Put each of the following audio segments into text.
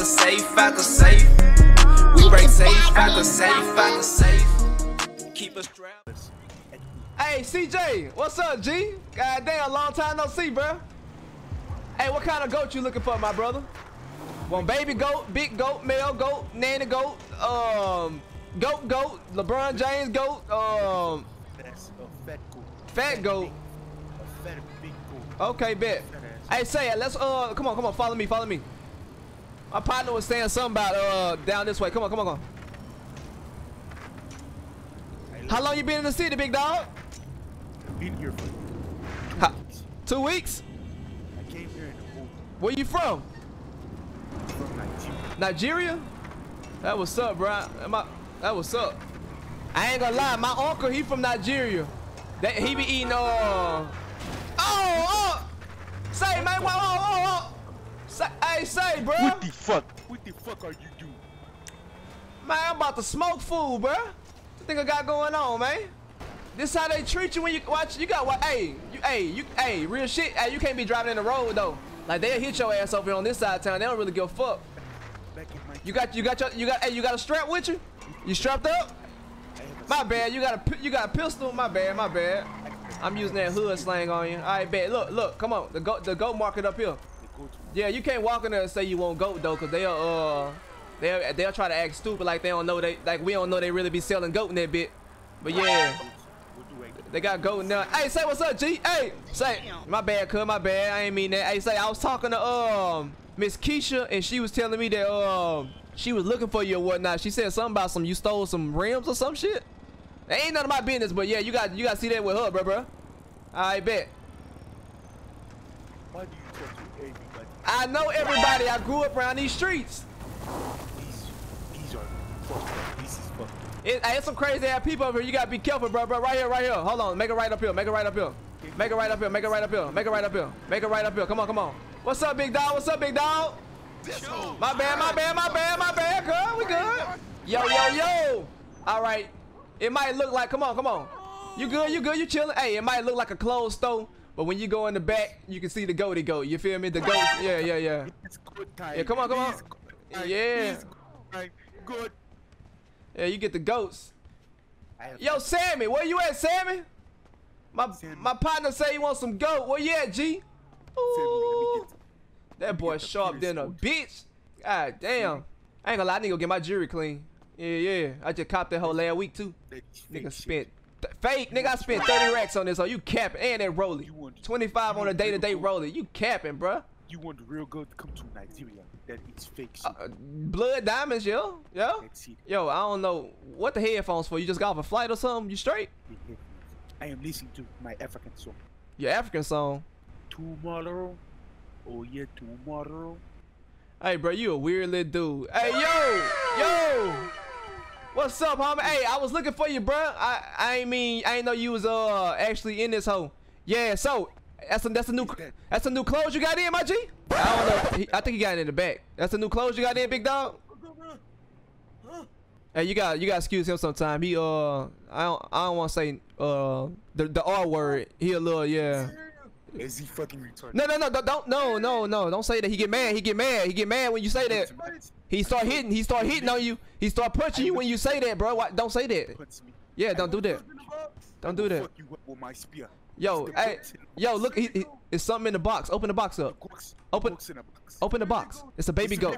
I could safe. We break safe, I could safe. Keep us trapped. Hey, CJ, what's up, G? God damn, long time no see, bro. Hey, what kind of goat you looking for, my brother? Want baby goat, big goat, male goat, nanny goat, goat, LeBron James goat, that's a fat goat. Fat goat. A fat big goat. Okay, bet. Hey, say it. Let's come on, follow me. My partner was saying something about down this way. Come on. How long you been in the city, big dog? I've been here for 2 weeks. I came here in the morning. Where you from? From Nigeria. Nigeria? That what's up, bro. That what's up. I ain't gonna lie, my uncle, he from Nigeria. That he be eating say, man, say, hey, say, bro. What the fuck are you doing? Man, I'm about to smoke food, bro. Think I got going on, man. This how they treat you when you watch. You got what? Hey, real shit. Hey, you can't be driving in the road though. Like they'll hit your ass over here on this side of town. They don't really give a fuck. You got a strap with you? You strapped up? My bad. You got a pistol? My bad. I'm using that hood slang on you. All right, bet. Look. Come on. The goat market up here. Yeah, you can't walk in there and say you want goat though, cause they are They'll try to act stupid like they don't know we don't know they really be selling goat in that bit. But yeah, they got goat now. Hey, say what's up, G? Hey, say my bad. I ain't mean that. Hey, say I was talking to Miss Keisha and she was telling me that she was looking for you or whatnot. She said something about you stole some rims or some shit. That ain't none of my business, but yeah, you got to see that with her, bro. I bet. Why do you talk to everybody? I know everybody. I grew up around these streets. It's some crazy ass people over here. You gotta be careful, bro. Right here. Hold on. Make it right up here. Come on. What's up, big dog? My bad, girl. We good. Yo. All right. It might look like. Come on. You good? You chilling? Hey, it might look like a closed store, but when you go in the back, you can see the goaty goat. You feel me? The goat. Yeah. Yeah. Come on. Yeah. Good. Yeah, you get the goats. Yo, Sammy, where you at, Sammy? My partner say you want some goat. Where you at, G? Ooh. That boy sharp than a bitch. God damn. I ain't gonna lie, I need to go get my jewelry clean. Yeah. I just copped that whole last week too. Nigga spent fake. Nigga, I spent 30 racks on this. Oh, you capping? And that rolling. 25 on a day-to-day rolling. You capping, bruh? You want the real goat to come to Nigeria? That it's fake shit. Blood diamonds, yo. Yo, I don't know what the headphones for. You just got off a flight or something? You straight? I am listening to my African song. Your African song? Tomorrow. Oh yeah, tomorrow. Hey, bro, you a weird little dude. Hey, yo. What's up, homie? Hey, I was looking for you, bro. I ain't know you was actually in this hole. Yeah, so. That's a new clothes you got in, my G? I don't know. I think he got it in the back. That's a new clothes you got in, big dog. Hey, you got excuse him sometime. He I don't want to say the R word. He a little Is he fucking retarded? No. Don't. Don't say that. He get mad when you say that. He start hitting on you. He start punching you when you say that, bro. Why, don't say that. Yeah, don't do that. Yo, hey, yo! Look, it's something in the box. Open the box up. Open the box. It's a baby goat.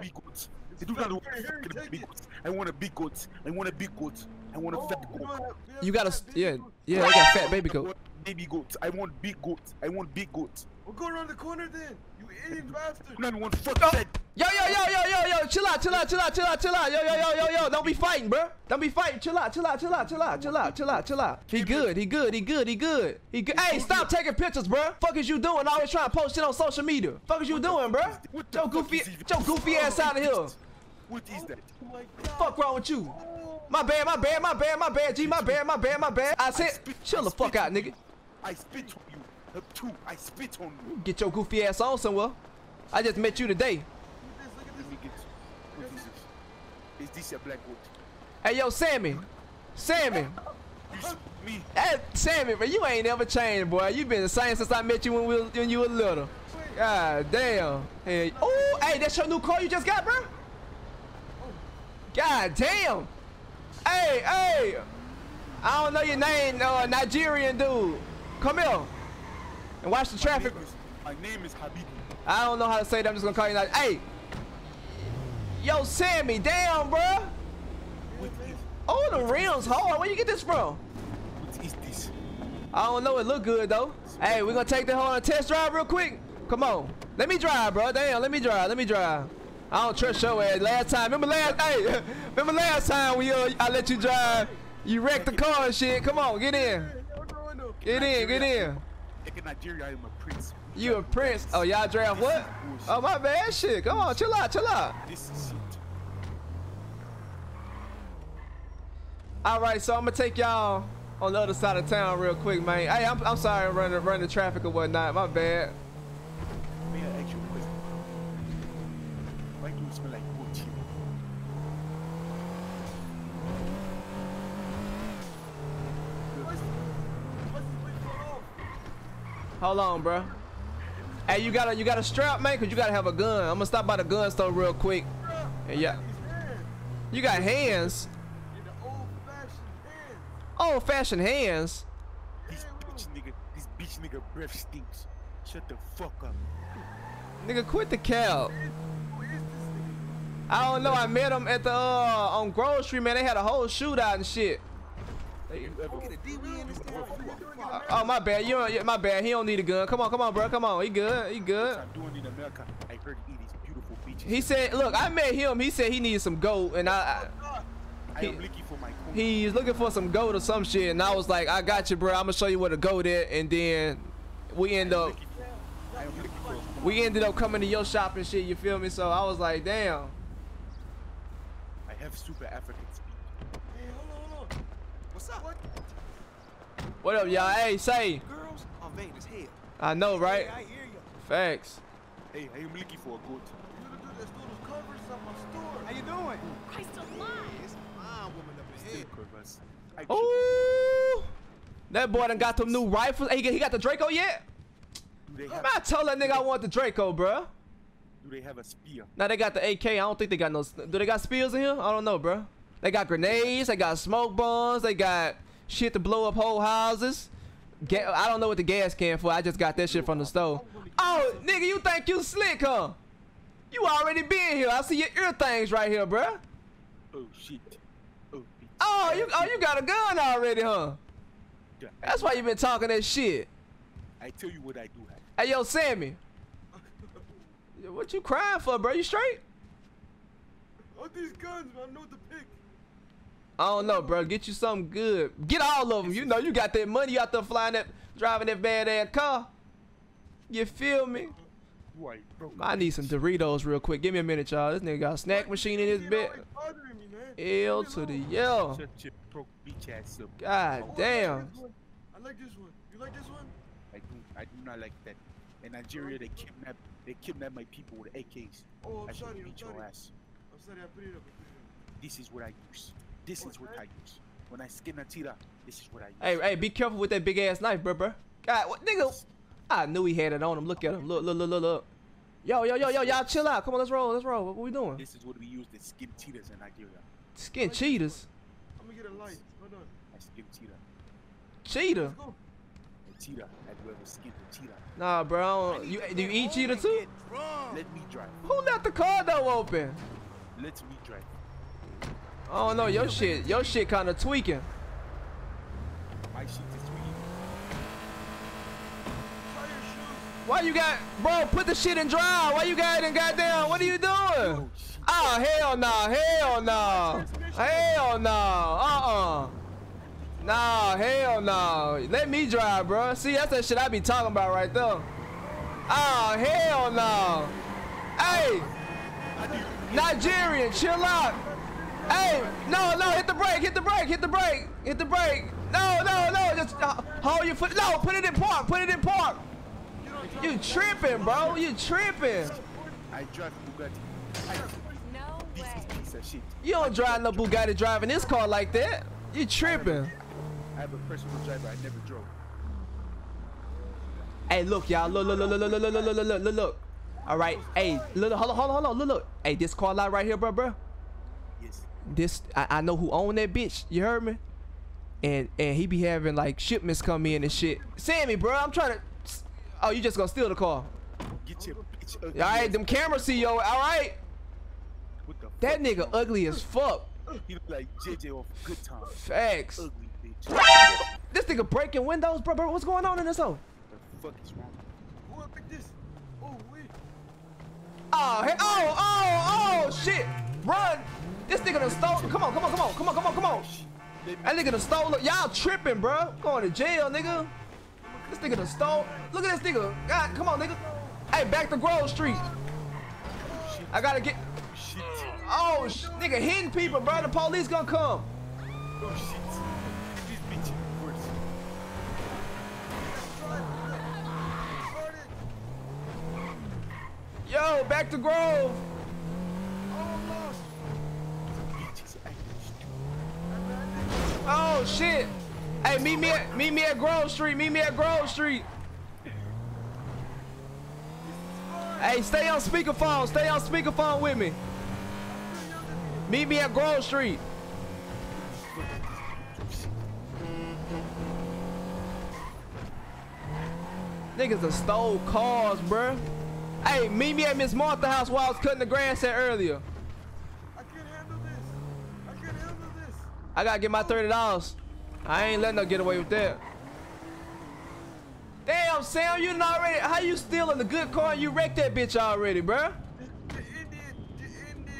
I want a big goat. I want a fat goat. You got a yeah. I got a fat baby goat. Baby goat. I want big goat. We'll go around the corner then. You idiot bastard. Yo! Chill out. Yo! Don't be fighting, bro. Don't be fighting. Chill out. He good. Hey, stop taking pictures, bro. Fuck is you doing? Always trying to post shit on social media. Fuck is you doing, bro? Yo, goofy ass out of here. What is that? Fuck wrong with you? My bad. G, my bad. I said, chill the fuck out, nigga. I spit on you. I spit on you. Get your goofy ass on somewhere. I just met you today. Is this a black goat? Hey, yo, Sammy. Me. Hey, Sammy, bro, you ain't never changed, boy. You been the same since I met you when you were little. God damn. Hey, that's your new car you just got, bro? God damn. Hey, hey. I don't know your name, Nigerian dude. Come here. And watch the traffic. My name is Habibi. I don't know how to say that. I'm just going to call you Nigerian. Hey. Yo, Sammy, damn, bruh. Oh, the rims hard. Where you get this from? What is this? I don't know. It look good, though. Hey, we're going to take the whole test drive real quick. Come on. Let me drive, bro. Damn, let me drive. Let me drive. I don't trust your ass. Last time. Remember last time I let you drive? You wrecked the car and shit. Come on, get in. Get in, get in. In Nigeria, I am a prince. You a prince? Oh, y'all draft what? Oh, my bad. Shit. Come on, chill out, chill out. All right, so I'm going to take y'all on the other side of town real quick, man. Hey, I'm sorry I'm running traffic or whatnot. My bad. Hold on, bro. Hey, you got a strap, man, cause you gotta have a gun. I'm gonna stop by the gun store real quick. Yeah. You got hands. Old-fashioned hands. This bitch nigga breath stinks. Shut the fuck up. Nigga, quit the cab. I don't know. I met him at the on Grove Street, man. They had a whole shootout and shit. Oh, my bad. My bad. He don't need a gun. Come on, come on, bro. Come on. He good. He good. He said, "Look, I met him. He said he needed some gold, and he's looking for some gold or some shit." And I was like, "I got you, bro. I'm gonna show you where to go there." And then we ended up coming to your shop and shit. You feel me? So I was like, "Damn." I have super African speed. What up, y'all? Hey, say. Girls are vain as hell. I know, right? Hey, I hear you. Facts. Hey, I'm looking for a goat. How you doing? Christ alive. It's my woman up in head. Oh, that boy done got them new rifles. Hey, he got the Draco yet? I told that nigga I want the Draco, bro. Do they have a spear? Now they got the AK. I don't think they got no. Do they got spears in here? I don't know, bro. They got grenades. They got smoke bombs. They got shit to blow up whole houses. I don't know what the gas can for. I just got that shit from the store. Oh, nigga, you think you slick, huh? You already been here. I see your ear things right here, bruh. Oh, shit. Oh, you got a gun already, huh? That's why you been talking that shit. I tell you what I do have. Hey, yo, Sammy. What you crying for, bro? You straight? All these guns, man. I know the pick. I don't know, bro. Get you something good. Get all of them. You know, you got that money out there flying that, driving that bad ass car. You feel me? I need some Doritos real quick. Give me a minute, y'all. This nigga got a snack machine in his bed. L to the yell. God damn. I like this one. You like this one? I do not like that. In Nigeria, they kidnapped my people with AKs. Oh, I'm sorry. I'm sorry. I'm sorry. I put it up. This is what I use. This is what I use. When I skin a tira, this is what I use. Hey, be careful with that big ass knife, bro. God, what, nigga? I knew he had it on him. Look at him. Look. Yo, y'all chill out. Come on, let's roll. What we doing? This is what we use to skin cheetahs in Nigeria. Skin cheetahs? I'm gonna get a light. Hold on. I skin cheetah. Cheetah? A cheetah. I'd rather skin the cheetah. Nah, bro. Do you eat cheetah too? Let me drive. Who left the car door open? Let me drive. I don't know, your shit kind of tweaking. My shit is tweaking. Why you got, bro, put the shit in drive. Why you got it in goddamn, what are you doing? Oh, hell no. Nah, hell no. Let me drive, bro. See, that's that shit I be talking about right there. Oh, hell no. Hey, Nigerian, chill out. Hey, no, hit the brake. No, just hold your foot. No, put it in park. You tripping, bro, you tripping. I drive Bugatti. No way. You don't drive no Bugatti driving this car like that. You tripping. I have a personal driver, I never drove. Hey, look, y'all, look. All right, hey, hold on. Hey, this car lot right here, bro. Yes. this I know who owned that bitch, you heard me? And he be having like shipments come in and shit. Sammy, bro, I'm trying to. Oh, you just gonna steal the car? Get your bitch ugly. All right, them cameras see yo. All right. What the that fuck? Nigga ugly as fuck. He look like JJ off Good Time. Facts. Ugly bitch. This nigga breaking windows, bro. What's going on in this hole? What the fuck is wrong? Who up at this? Oh wait. Oh, hey, oh shit! Run! This nigga done stole. Come on. That nigga done stole. Y'all tripping, bro. Going to jail, nigga. This nigga done stole. Look at this nigga. God, come on, nigga. Hey, back to Grove Street. I gotta get. Oh, nigga, hitting people, bro. The police gonna come. Yo, back to Grove. Oh shit! Hey, meet me at Grove Street. Meet me at Grove Street. Hey, stay on speakerphone. Stay on speakerphone with me. Meet me at Grove Street. Niggas have stole cars, bruh. Hey, meet me at Miss Martha's house while I was cutting the grass there earlier. I gotta get my $30. I ain't letting her get away with that. Damn, Sam, you not ready. How you stealing the good car? You wrecked that bitch already, bruh. The Indian.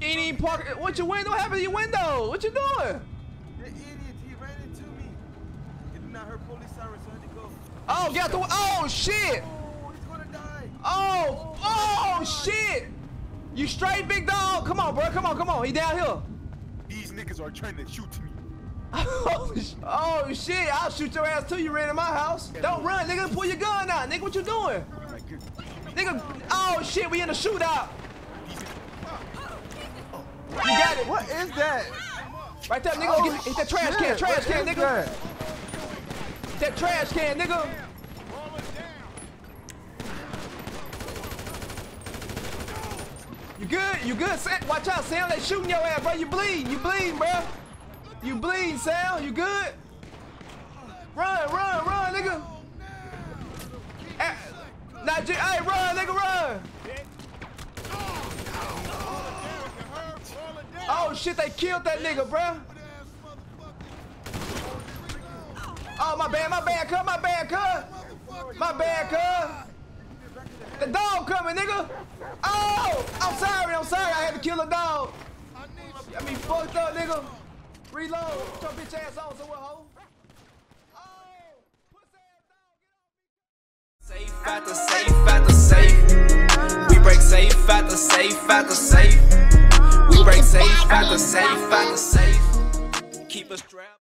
You ain't even parking. What your window? What happened to your window? What you doing? The idiot, he ran into me. It did not hurt police sirens, so I had to go. Oh, get out the way. Oh, shit. Oh, he's gonna die. Oh, shit. You straight, big dog. Come on, bruh. Come on. He down here. These niggas are trying to shoot me. Oh shit, I'll shoot your ass too. You ran in my house. Don't run, nigga. Pull your gun out, nigga. What you doing? Nigga, oh shit, we in a shootout. You got it. What is that? Right there, nigga. Oh, hit that trash can. Trash can, nigga. That trash can, nigga. You good, Sam? Watch out, Sam. They shooting your ass, bro. You bleeding, bro. You bleeding, Sam. You good? Run, nigga. Hey, run, nigga, run. Oh, shit, they killed that nigga, bro. Oh, my bad, cuz. The dog coming, nigga. Oh, I'm sorry. I had to kill a dog. I mean, fucked up, nigga. Reload. Put your bitch ass on somewhere, hoe. Safe at the safe at the safe. We break safe at the safe at the safe. We break safe at the safe at the safe. Keep us trapped.